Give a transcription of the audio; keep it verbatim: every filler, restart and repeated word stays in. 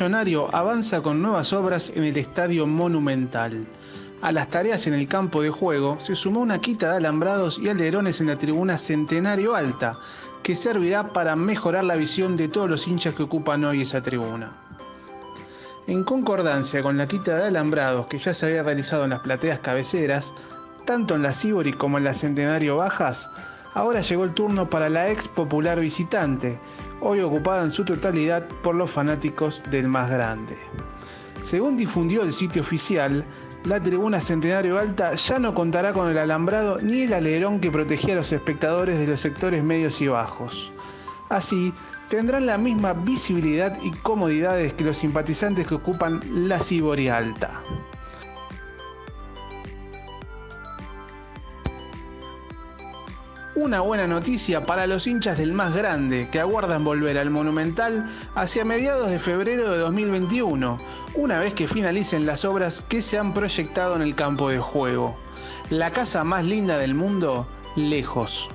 Millonario avanza con nuevas obras en el Estadio Monumental. A las tareas en el campo de juego se sumó una quita de alambrados y alerones en la tribuna Centenario Alta, que servirá para mejorar la visión de todos los hinchas que ocupan hoy esa tribuna. En concordancia con la quita de alambrados que ya se había realizado en las plateas cabeceras, tanto en la Cibori como en la Centenario Bajas, ahora llegó el turno para la ex popular visitante, hoy ocupada en su totalidad por los fanáticos del más grande. Según difundió el sitio oficial, la tribuna Centenario Alta ya no contará con el alambrado ni el alerón que protegía a los espectadores de los sectores medios y bajos. Así, tendrán la misma visibilidad y comodidades que los simpatizantes que ocupan la Cibori Alta. Una buena noticia para los hinchas del más grande, que aguardan volver al Monumental hacia mediados de febrero de dos mil veintiuno, una vez que finalicen las obras que se han proyectado en el campo de juego. La casa más linda del mundo, lejos.